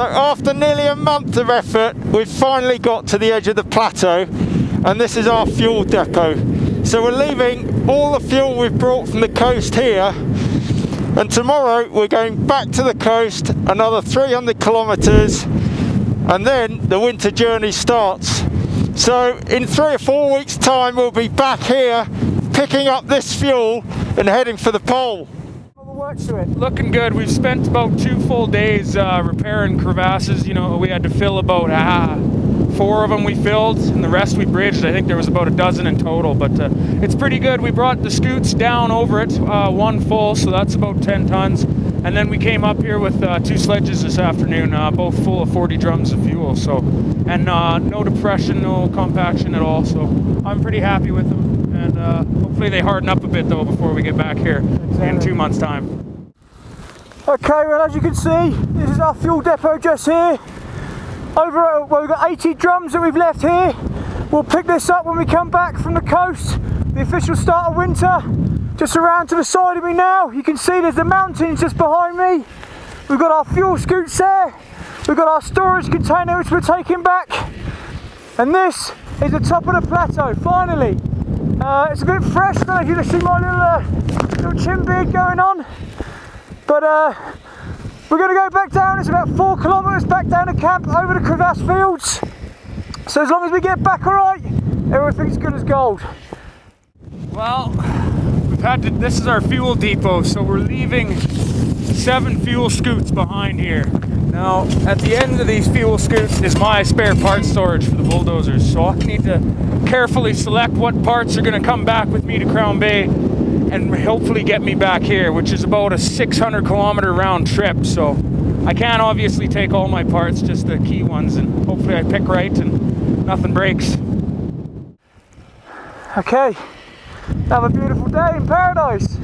So after nearly a month of effort, we've finally got to the edge of the plateau, and this is our fuel depot. So we're leaving all the fuel we've brought from the coast here, and tomorrow we're going back to the coast, another 300 kilometers, and then the winter journey starts. So in 3 or 4 weeks time we'll be back here picking up this fuel and heading for the pole. Looking good. We've spent about 2 full days repairing crevasses. You know, we had to fill about 4 of them we filled, and the rest we bridged. I think there was about 12 in total, but it's pretty good. We brought the scoots down over it, 1 full, so that's about 10 tons. And then we came up here with 2 sledges this afternoon, both full of 40 drums of fuel. So, and no depression, no compaction at all. So I'm pretty happy with them, and hopefully they harden up a bit though before we get back here in 2 months' time. Okay, well, as you can see, this is our fuel depot just here. Overall, well, we've got 80 drums that we've left here. We'll pick this up when we come back from the coast. The official start of winter. Just around to the side of me now, you can see there's the mountains just behind me. We've got our fuel scoots there. We've got our storage container which we're taking back. And this is the top of the plateau, finally. It's a bit fresh, I don't know if you can see my little chin beard going on. But we're gonna go back down. It's about 4 kilometers back down to camp over the crevasse fields. So as long as we get back all right, everything's good as gold. Well, this is our fuel depot, so we're leaving 7 fuel scoots behind here. Now, at the end of these fuel scoots is my spare parts storage for the bulldozers, so I need to carefully select what parts are going to come back with me to Crown Bay and hopefully get me back here, which is about a 600-kilometer round trip, so I can't obviously take all my parts, just the key ones, and hopefully I pick right and nothing breaks. Okay. Have a beautiful day in paradise.